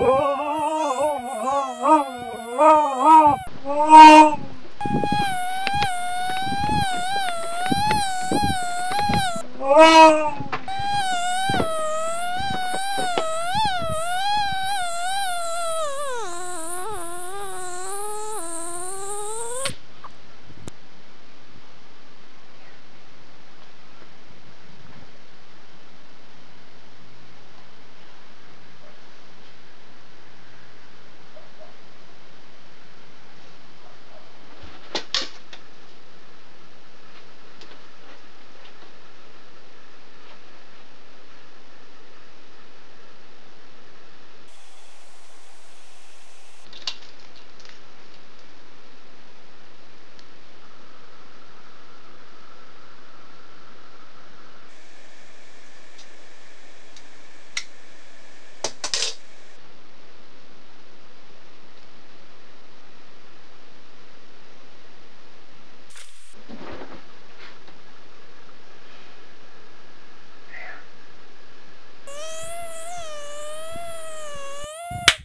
Oh!